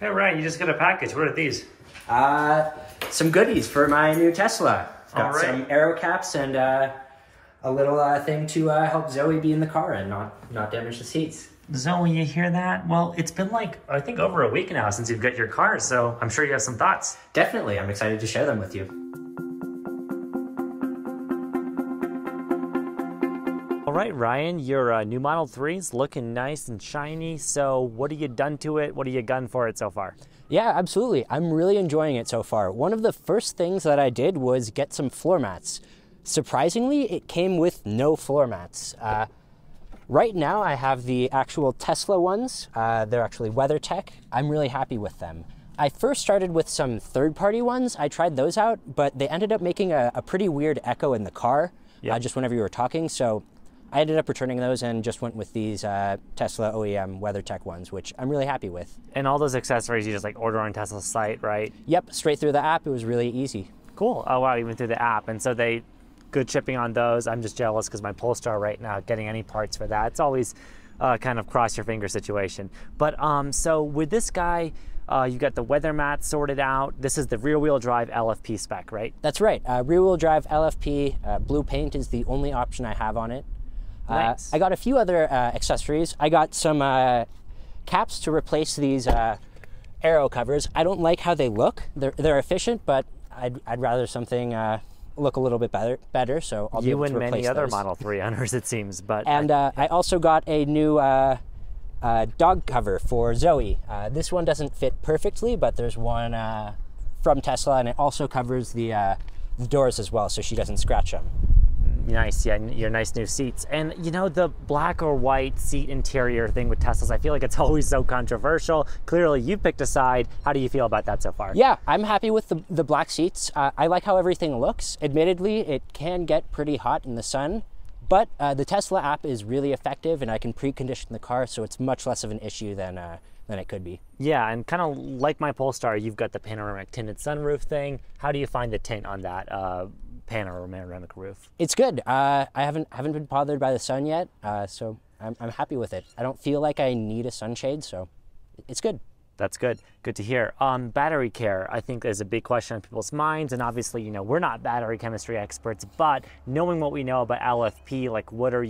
Hey Ryan, you just got a package. What are these? Some goodies for my new Tesla. Got some aero caps and a little thing to help Zoe be in the car and not damage the seats. Zoe, you hear that? Well, it's been like, I think, over a week now since you've got your car, so I'm sure you have some thoughts. Definitely. I'm excited to share them with you. All right, Ryan, your new Model 3 is looking nice and shiny. So what have you done to it? What have you done for it so far? Yeah, absolutely. I'm really enjoying it so far. One of the first things that I did was get some floor mats. Surprisingly, it came with no floor mats. Right now, I have the actual Tesla ones. They're actually WeatherTech. I'm really happy with them. I first started with some third-party ones. I tried those out, but they ended up making a pretty weird echo in the car, just whenever you were talking. So I ended up returning those and just went with these Tesla OEM WeatherTech ones, which I'm really happy with. And all those accessories you just like order on Tesla's site, right? Yep, straight through the app. It was really easy. Cool. Oh wow, even through the app. And so they, good shipping on those. I'm just jealous because my Polestar right now, getting any parts for that, it's always kind of cross your finger situation. But so with this guy, you got the weather mat sorted out. This is the rear wheel drive LFP spec, right? That's right. Rear wheel drive LFP, blue paint is the only option I have on it. Nice. I got a few other accessories. I got some caps to replace these aero covers. I don't like how they look. They're efficient, but I'd rather something look a little bit better. So I'll be able to replace those. You and many other Model 3 owners, it seems. But and I also got a new dog cover for Zoe. This one doesn't fit perfectly, but there's one from Tesla, and it also covers the doors as well, so she doesn't scratch them. Nice, yeah, your nice new seats. And you know, the black or white seat interior thing with Teslas, I feel like it's always so controversial. Clearly you picked a side. How do you feel about that so far? Yeah, I'm happy with the black seats. I like how everything looks. Admittedly, it can get pretty hot in the sun, but the Tesla app is really effective and I can precondition the car, so it's much less of an issue than it could be. Yeah, and kind of like my Polestar, you've got the panoramic tinted sunroof thing. How do you find the tint on that panoramic roof? It's good. I haven't been bothered by the sun yet, so I'm happy with it. I don't feel like I need a sunshade, so it's good. That's good. Good to hear. Battery care, I think, is a big question on people's minds. And obviously, you know, we're not battery chemistry experts, but knowing what we know about LFP, like what's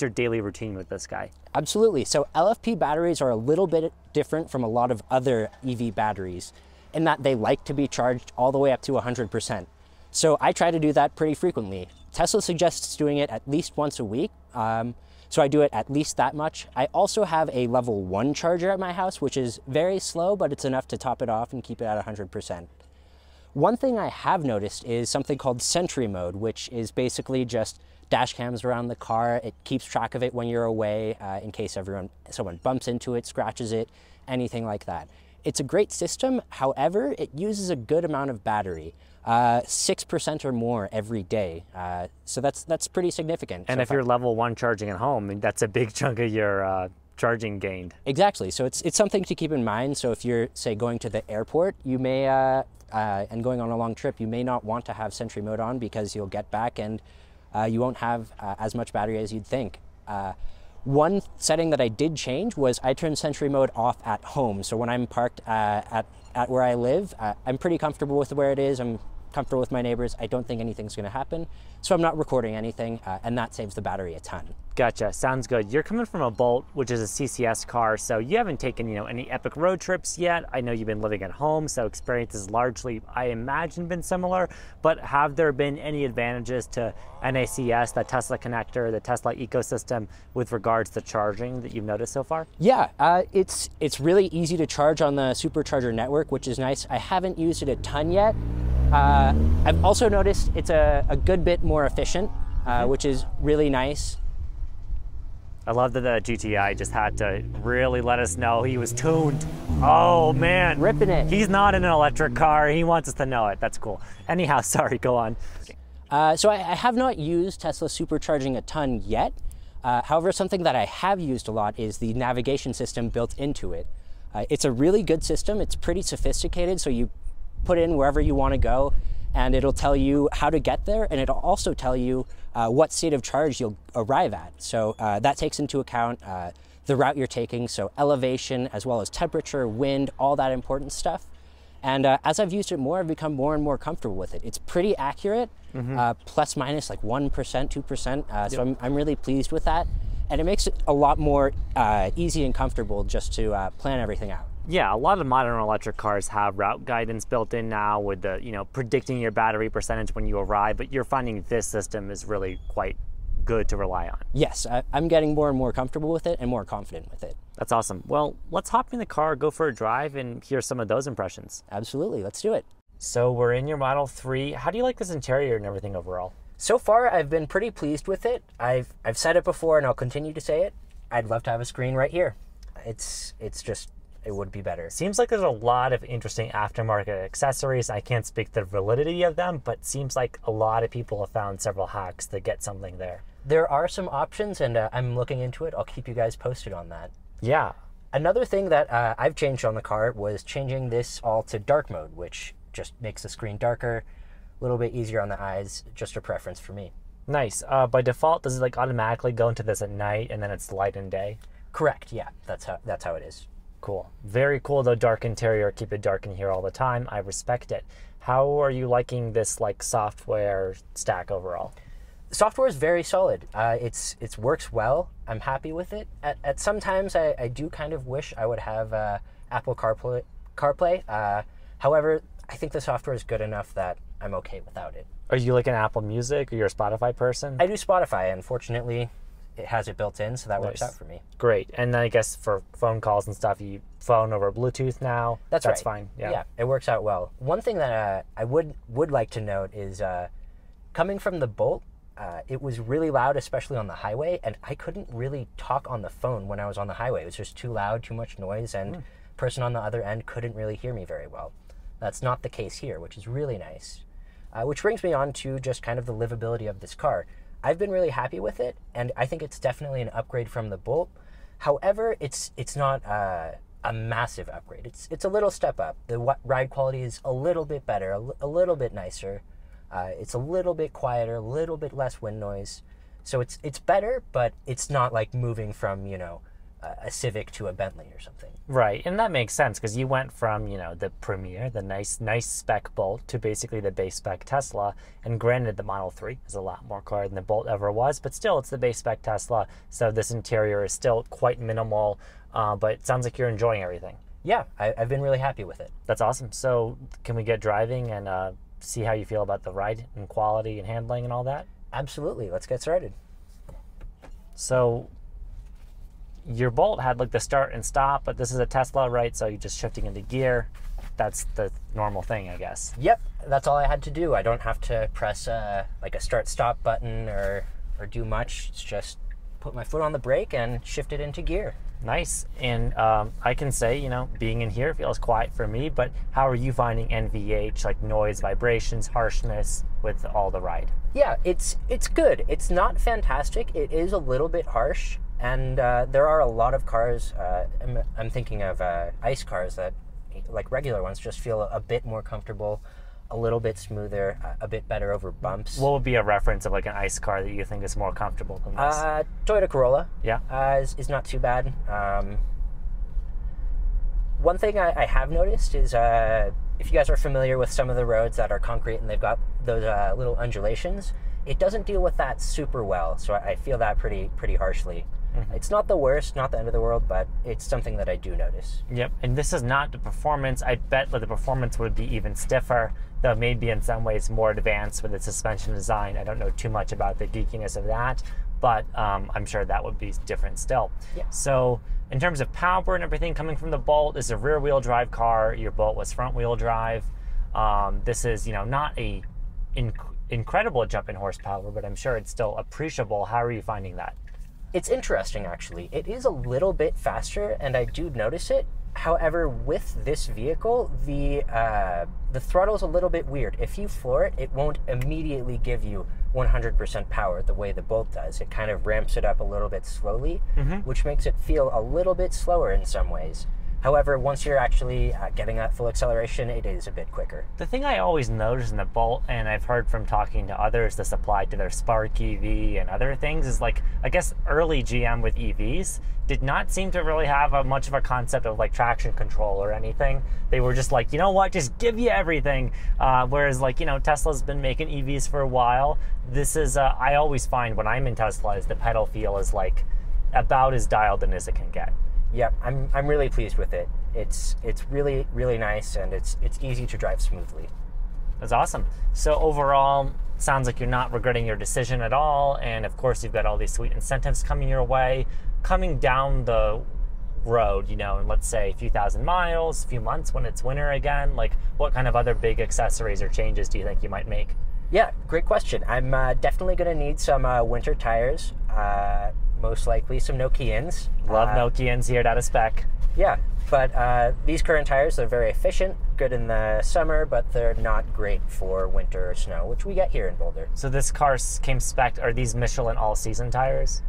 your daily routine with this guy? Absolutely. So LFP batteries are a little bit different from a lot of other EV batteries in that they like to be charged all the way up to 100%. So I try to do that pretty frequently. Tesla suggests doing it at least once a week, so I do it at least that much. I also have a level 1 charger at my house, which is very slow, but it's enough to top it off and keep it at 100%. One thing I have noticed is something called Sentry Mode, which is basically just dash cams around the car. It keeps track of it when you're away in case someone bumps into it, scratches it, anything like that. It's a great system. However, it uses a good amount of battery, 6% or more every day. So that's pretty significant. And if you're level 1 charging at home, that's a big chunk of your charging gained. Exactly. So it's something to keep in mind. So if you're, say, going to the airport, you may and going on a long trip, you may not want to have Sentry Mode on because you'll get back and you won't have as much battery as you'd think. One setting that I did change was I turned Sentry Mode off at home. So when I'm parked at where I live, I'm pretty comfortable with where it is. I'm comfortable with my neighbors. I don't think anything's going to happen. So I'm not recording anything, and that saves the battery a ton. Gotcha. Sounds good. You're coming from a Bolt, which is a CCS car, so you haven't taken, you know, any epic road trips yet. I know you've been living at home, so experience has largely, I imagine, been similar. But have there been any advantages to NACS, the Tesla connector, the Tesla ecosystem, with regards to charging that you've noticed so far? Yeah, it's really easy to charge on the supercharger network, which is nice. I haven't used it a ton yet. I've also noticed it's a good bit more efficient, which is really nice. I love that the GTI just had to really let us know he was tuned. Oh man. Ripping it. He's not in an electric car. He wants us to know it. That's cool. Anyhow, sorry, go on. So I have not used Tesla supercharging a ton yet. However, something that I have used a lot is the navigation system built into it. It's a really good system. It's pretty sophisticated, so you put in wherever you want to go and it'll tell you how to get there, and it'll also tell you what state of charge you'll arrive at. So that takes into account the route you're taking. So elevation, as well as temperature, wind, all that important stuff. And as I've used it more, I've become more and more comfortable with it. It's pretty accurate, plus minus like 1%, 2%. So I'm really pleased with that. And it makes it a lot more easy and comfortable just to plan everything out. Yeah, a lot of modern electric cars have route guidance built in now with the, you know, predicting your battery percentage when you arrive, but you're finding this system is really quite good to rely on. Yes, I'm getting more and more comfortable with it and more confident with it. That's awesome. Well, let's hop in the car, go for a drive, and hear some of those impressions. Absolutely, let's do it. So we're in your Model 3. How do you like this interior and everything overall? So far, I've been pretty pleased with it. I've said it before, and I'll continue to say it. I'd love to have a screen right here. It's just, it would be better. Seems like there's a lot of interesting aftermarket accessories. I can't speak the validity of them, but seems like a lot of people have found several hacks to get something there. There are some options, and I'm looking into it. I'll keep you guys posted on that. Yeah. Another thing that I've changed on the car was changing this all to dark mode, which just makes the screen darker, a little bit easier on the eyes, just a preference for me. Nice. By default, does it like automatically go into this at night and then it's light and day? Correct. Yeah, that's how it is. Cool. Very cool, though. Dark interior. Keep it dark in here all the time. I respect it. How are you liking this like software stack overall? Software is very solid. It works well. I'm happy with it. At sometimes I do kind of wish I would have Apple CarPlay. However, I think the software is good enough that I'm okay without it. Are you like an Apple Music or you're a Spotify person? I do Spotify. Unfortunately, it has it built in, so that works out for me. Great. And then I guess for phone calls and stuff, you phone over Bluetooth now. That's right. Fine. Yeah, it works out well. One thing that I would like to note is coming from the Bolt, it was really loud, especially on the highway, and I couldn't really talk on the phone when I was on the highway. It was just too loud, too much noise, and the person on the other end couldn't really hear me very well. That's not the case here, which is really nice. Which brings me on to just kind of the livability of this car. I've been really happy with it, and I think it's definitely an upgrade from the Bolt. However, it's not a massive upgrade. It's a little step up. The ride quality is a little bit better, a little bit nicer. It's a little bit quieter, a little bit less wind noise. So it's better, but it's not like moving from, you know, a Civic to a Bentley or something. Right, and that makes sense because you went from, you know, the Premier, the nice spec Bolt, to basically the base spec Tesla. And granted, the Model 3 is a lot more car than the Bolt ever was, but still it's the base spec Tesla. So this interior is still quite minimal, but it sounds like you're enjoying everything. Yeah, I've been really happy with it. That's awesome. So can we get driving and see how you feel about the ride and quality and handling and all that? Absolutely. Let's get started. So your Bolt had like the start and stop, but this is a Tesla, right? So you're just shifting into gear. That's the normal thing, I guess. Yep. That's all I had to do. I don't have to press like a start stop button or do much. It's just put my foot on the brake and shift it into gear. Nice. And I can say, you know, being in here feels quiet for me, but how are you finding NVH, like noise, vibrations, harshness with all the ride? Yeah, it's good. It's not fantastic. It is a little bit harsh. And there are a lot of cars, I'm thinking of ICE cars that, like regular ones, just feel a bit more comfortable, a little bit smoother, a bit better over bumps. What would be a reference of like an ICE car that you think is more comfortable than this? Toyota Corolla. Yeah. Is not too bad. One thing I have noticed is if you guys are familiar with some of the roads that are concrete and they've got those little undulations, it doesn't deal with that super well. So I feel that pretty harshly. It's not the worst, not the end of the world, but it's something that I do notice. Yep, and this is not the performance. I bet that the performance would be even stiffer, though maybe in some ways more advanced with the suspension design. I don't know too much about the geekiness of that, but I'm sure that would be different still. Yeah. So in terms of power and everything coming from the Bolt, this is a rear-wheel drive car. Your Bolt was front-wheel drive. This is, you know, not a incredible jump in horsepower, but I'm sure it's still appreciable. How are you finding that? It's interesting, actually. It is a little bit faster, and I do notice it. However, with this vehicle, the throttle's a little bit weird. If you floor it, it won't immediately give you 100% power the way the Bolt does. It kind of ramps it up a little bit slowly, which makes it feel a little bit slower in some ways. However, once you're actually getting that full acceleration, it is a bit quicker. The thing I always notice in the Bolt, and I've heard from talking to others this applied to their Spark EV and other things, is like, I guess early GM with EVs did not seem to really have much of a concept of like traction control or anything. They were just like, you know what, just give you everything. Whereas like, you know, Tesla's been making EVs for a while. This is, I always find when I'm in Tesla is the pedal feel is like about as dialed in as it can get. Yep, I'm really pleased with it. It's really, really nice, and it's easy to drive smoothly. That's awesome. So overall, sounds like you're not regretting your decision at all, and of course you've got all these sweet incentives coming your way. Coming down the road, you know, and let's say a few thousand miles, a few months when it's winter again, like what kind of other big accessories or changes do you think you might make? Yeah, great question. I'm definitely gonna need some winter tires. Most likely some Nokians. Love Nokians here out of spec. Yeah, but these current tires are very efficient, good in the summer, but they're not great for winter or snow, which we get here in Boulder. So this car came spec'd, are these Michelin all-season tires?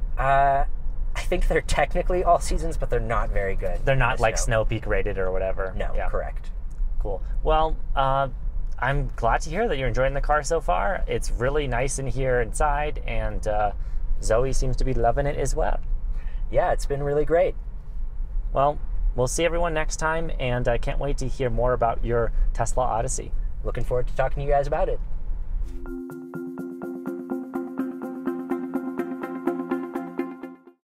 I think they're technically all seasons, but they're not very good. They're not like snow peak rated or whatever. No, yeah. Correct. Cool. Well, I'm glad to hear that you're enjoying the car so far. It's really nice in here inside, and Zoe seems to be loving it as well. Yeah, it's been really great. Well, we'll see everyone next time, and I can't wait to hear more about your Tesla Odyssey. Looking forward to talking to you guys about it.